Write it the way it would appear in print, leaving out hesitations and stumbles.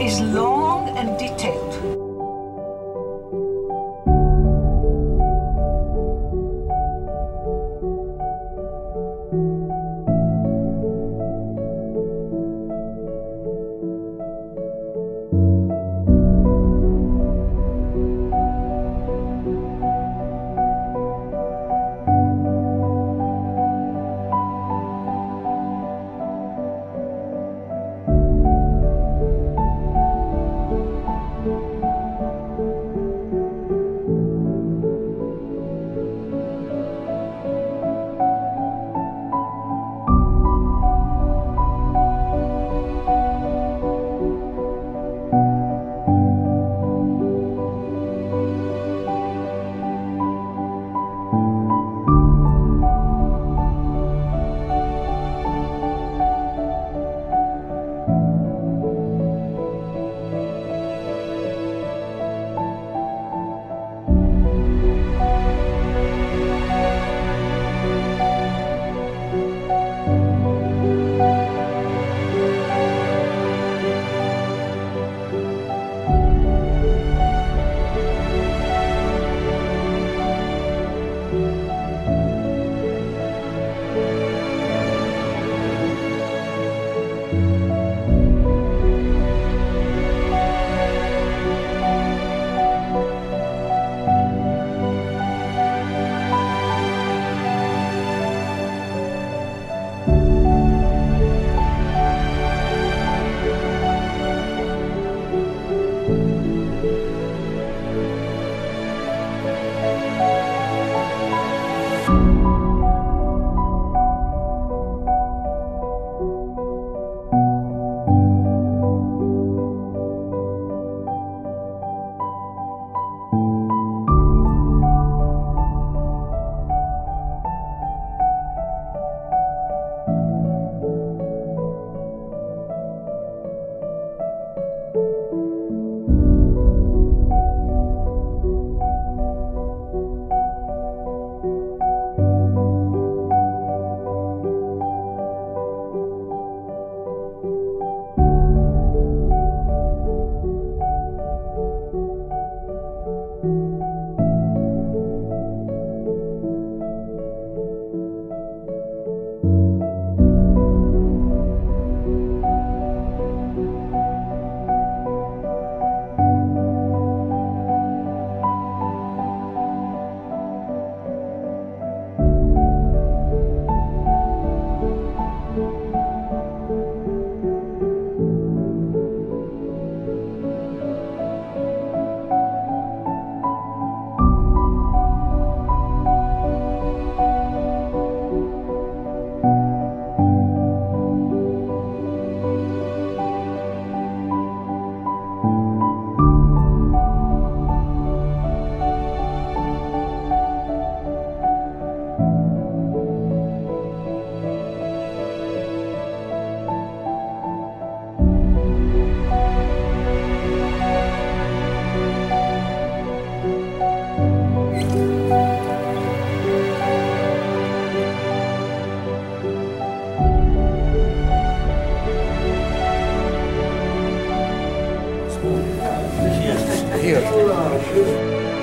is long and detailed. Here.